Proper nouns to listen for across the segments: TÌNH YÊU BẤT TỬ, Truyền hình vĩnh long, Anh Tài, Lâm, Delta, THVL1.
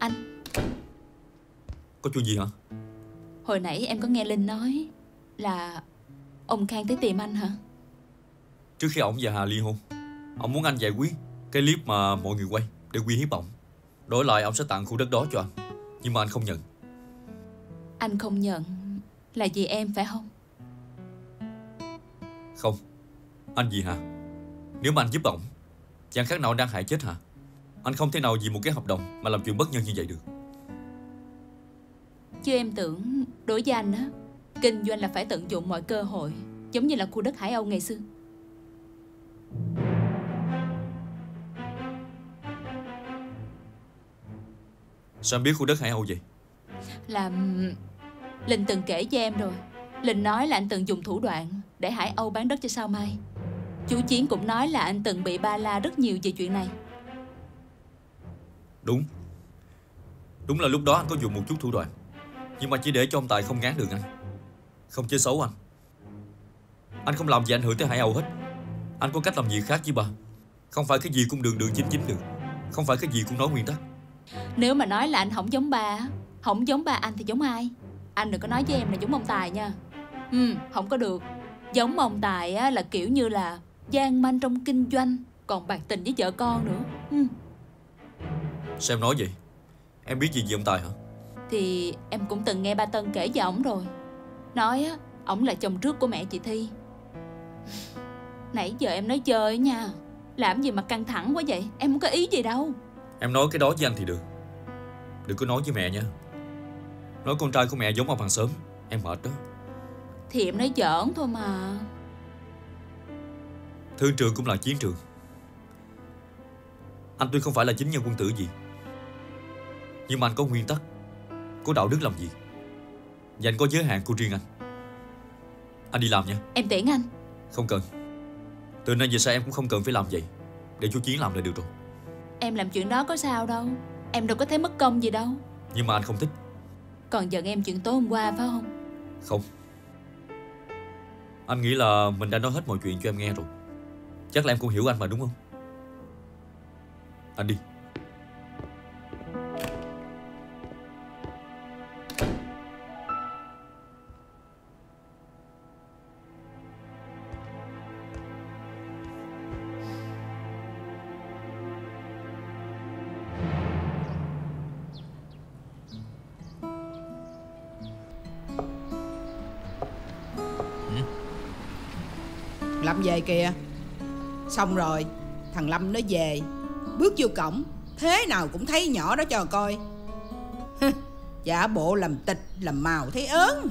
Anh, có chuyện gì hả? Hồi nãy em có nghe Linh nói là ông Khang tới tìm anh hả? Trước khi ổng và Hà ly hôn, ổng muốn anh giải quyết cái clip mà mọi người quay để uy hiếp ổng. Đổi lại ổng sẽ tặng khu đất đó cho anh. Nhưng mà anh không nhận. Anh không nhận là vì em phải không? Không, anh vì Hà. Nếu mà anh giúp ổng, chẳng khác nào đang hại chết Hà. Anh không thể nào vì một cái hợp đồng mà làm chuyện bất nhân như vậy được. Chứ em tưởng đối với anh á, kinh doanh là phải tận dụng mọi cơ hội, giống như là khu đất Hải Âu ngày xưa. Sao em biết khu đất Hải Âu vậy? Là Linh từng kể cho em rồi. Linh nói là anh từng dùng thủ đoạn để Hải Âu bán đất cho Sao Mai. Chú Chiến cũng nói là anh từng bị ba la rất nhiều về chuyện này. Đúng. Đúng là lúc đó anh có dùng một chút thủ đoạn, nhưng mà chỉ để cho ông Tài không ngán được anh. Không chơi xấu anh. Anh không làm gì ảnh hưởng tới Hải Âu hết. Anh có cách làm gì khác chứ bà. Không phải cái gì cũng đường đường chính chính được. Không phải cái gì cũng nói nguyên tắc. Nếu mà nói là anh không giống ba, không giống ba anh thì giống ai? Anh đừng có nói với em là giống ông Tài nha. Không có được. Giống ông Tài á, là kiểu như là gian manh trong kinh doanh, còn bạc tình với vợ con nữa. Sao em nói vậy? Em biết gì về ông Tài hả? Thì em cũng từng nghe ba Tân kể về ổng rồi. Nói á, ổng là chồng trước của mẹ chị Thi. Nãy giờ em nói chơi nha. Làm gì mà căng thẳng quá vậy? Em không có ý gì đâu. Em nói cái đó với anh thì được. Đừng có nói với mẹ nha. Nói con trai của mẹ giống ông hàng xóm, em mệt đó. Thì em nói giỡn thôi mà. Thương trường cũng là chiến trường. Anh tuy không phải là chính nhân quân tử gì, nhưng mà anh có nguyên tắc, có đạo đức làm gì, và anh có giới hạn của riêng anh. Anh đi làm nha. Em tiễn anh. Không cần. Từ nay về sau em cũng không cần phải làm vậy. Để chú Chiến làm là được rồi. Em làm chuyện đó có sao đâu. Em đâu có thấy mất công gì đâu. Nhưng mà anh không thích. Còn giận em chuyện tối hôm qua phải không? Không. Anh nghĩ là mình đã nói hết mọi chuyện cho em nghe rồi. Chắc là em cũng hiểu anh mà đúng không? Anh đi. Lâm về kìa. Xong rồi, thằng Lâm nó về. Bước vô cổng, thế nào cũng thấy nhỏ đó cho coi. Giả bộ làm tịch, làm màu thấy ớn.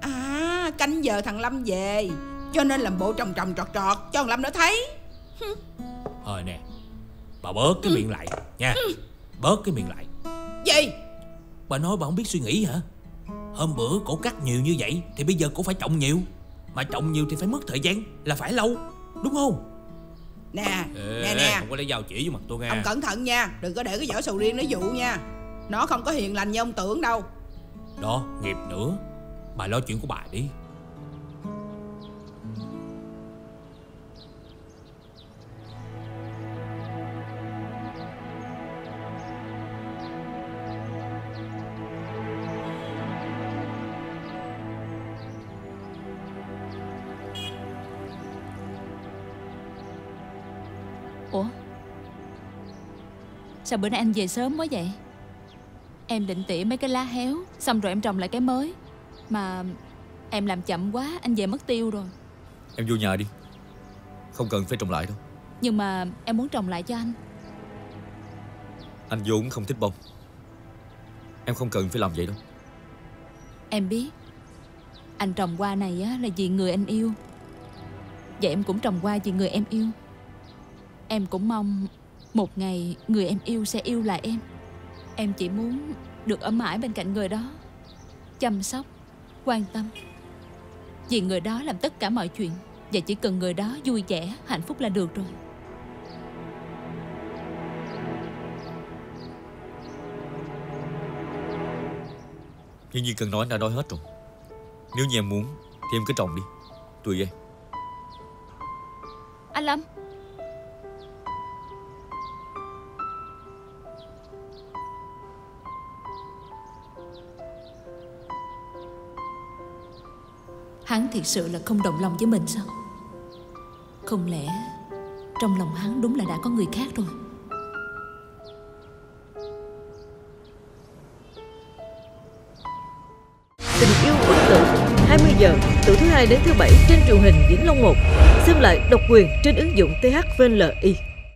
À, canh giờ thằng Lâm về, cho nên làm bộ trồng trồng trọt trọt cho thằng Lâm nó thấy. Thôi nè, bà bớt cái miệng lại nha. Bớt cái miệng lại. Gì? Bà nói bà không biết suy nghĩ hả? Hôm bữa cổ cắt nhiều như vậy thì bây giờ cổ phải trồng nhiều. Mà trồng nhiều thì phải mất thời gian, là phải lâu, đúng không? Nè, nè, không có lấy dao chỉ với mặt tôi nghe. Ông cẩn thận nha, đừng có để cái vỏ sầu riêng nó dụ nha. Nó không có hiền lành như ông tưởng đâu. Đó, nghiệp nữa. Bà lo chuyện của bà đi. Ủa? Sao bữa nay anh về sớm quá vậy? Em định tỉa mấy cái lá héo, xong rồi em trồng lại cái mới. Mà em làm chậm quá, anh về mất tiêu rồi. Em vô nhà đi. Không cần phải trồng lại đâu. Nhưng mà em muốn trồng lại cho anh. Anh vô cũng không thích bông. Em không cần phải làm vậy đâu. Em biết. Anh trồng hoa này á, là vì người anh yêu. Vậy em cũng trồng hoa vì người em yêu. Em cũng mong một ngày người em yêu sẽ yêu lại em. Em chỉ muốn được ở mãi bên cạnh người đó, chăm sóc, quan tâm. Vì người đó làm tất cả mọi chuyện, và chỉ cần người đó vui vẻ, hạnh phúc là được rồi. Nhưng như cần nói đã nói hết rồi. Nếu như em muốn thì em cứ trồng đi, tùy em. Anh Lâm. Hắn thiệt sự là không đồng lòng với mình sao? Không lẽ trong lòng hắn đúng là đã có người khác rồi? Tình yêu bất tử, 20 giờ từ thứ Hai đến thứ Bảy trên truyền hình Vĩnh Long 1. Xem lại độc quyền trên ứng dụng THVL1.